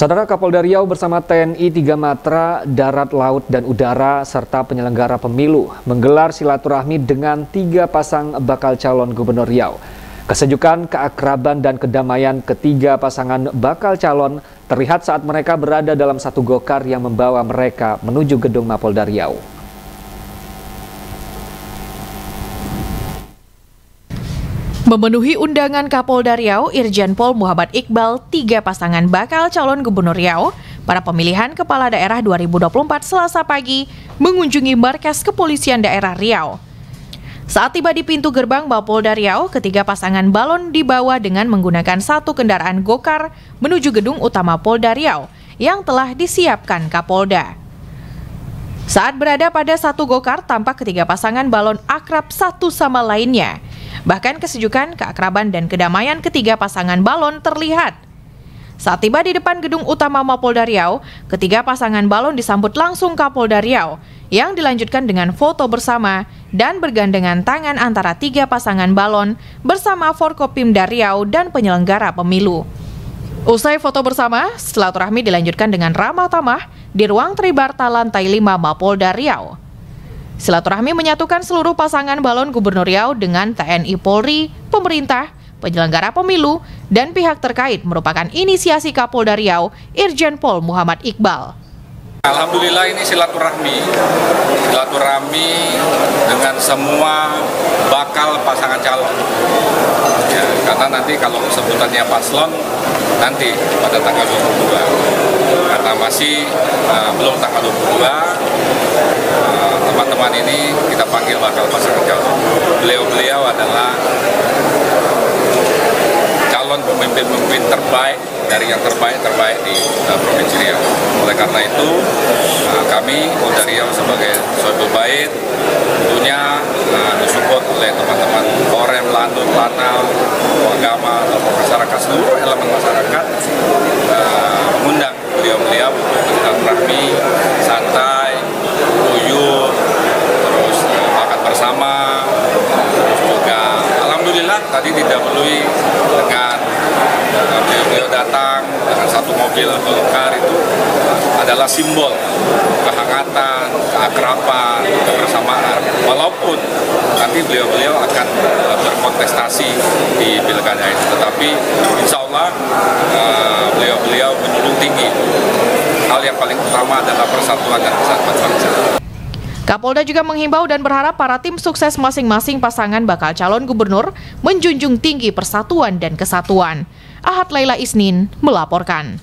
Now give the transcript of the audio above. Saudara, Kapolda Riau bersama TNI Tiga Matra, Darat, Laut, dan Udara, serta penyelenggara pemilu menggelar silaturahmi dengan tiga pasang bakal calon gubernur Riau. Kesejukan, keakraban, dan kedamaian ketiga pasangan bakal calon terlihat saat mereka berada dalam satu GoCar yang membawa mereka menuju gedung Mapolda Riau. Memenuhi undangan Kapolda Riau, Irjen Pol Muhammad Iqbal, tiga pasangan bakal calon gubernur Riau pada pemilihan kepala daerah 2024 Selasa pagi mengunjungi markas kepolisian daerah Riau. Saat tiba di pintu gerbang Mapolda Riau, ketiga pasangan balon dibawa dengan menggunakan satu kendaraan GoCar menuju gedung utama Polda Riau yang telah disiapkan Kapolda. Saat berada pada satu GoCar, tampak ketiga pasangan balon akrab satu sama lainnya. Bahkan kesejukan, keakraban, dan kedamaian ketiga pasangan balon terlihat. Saat tiba di depan gedung utama Mapolda Riau, ketiga pasangan balon disambut langsung Kapolda Riau, yang dilanjutkan dengan foto bersama dan bergandengan tangan antara tiga pasangan balon bersama Forkopimda Riau dan penyelenggara pemilu. Usai foto bersama, silaturahmi dilanjutkan dengan ramah tamah di ruang Tribarta lantai 5 Mapolda Riau. Silaturahmi menyatukan seluruh pasangan balon gubernur Riau dengan TNI Polri, pemerintah, penyelenggara pemilu, dan pihak terkait merupakan inisiasi Kapolda Riau, Irjen Pol Muhammad Iqbal. Alhamdulillah ini silaturahmi dengan semua bakal pasangan calon. Ya, karena nanti kalau sebutannya paslon, nanti pada tanggal 22. Karena masih belum tanggal 22. Teman-teman ini kita panggil bakal pasangan calon. Beliau-beliau adalah calon pemimpin terbaik dari yang terbaik di Provinsi Riau. Oleh karena itu, kami Polda Riau sebagai suatu bait tentunya disupport oleh teman-teman Korem Lanun-Lanau, agama, tokoh masyarakat, seluruh elemen masyarakat mengundang beliau-beliau untuk silaturahmi santai. Tadi didahului dengan beliau datang dengan satu mobil GoCar, itu adalah simbol kehangatan, keakraban, kebersamaan. Walaupun nanti beliau akan berkontestasi di pilkada itu, tetapi insya Allah beliau menjunjung tinggi hal yang paling utama adalah persatuan dan kesatuan bangsa. Kapolda juga menghimbau dan berharap para tim sukses masing-masing pasangan bakal calon gubernur menjunjung tinggi persatuan dan kesatuan. Ahad Laila Isnin melaporkan.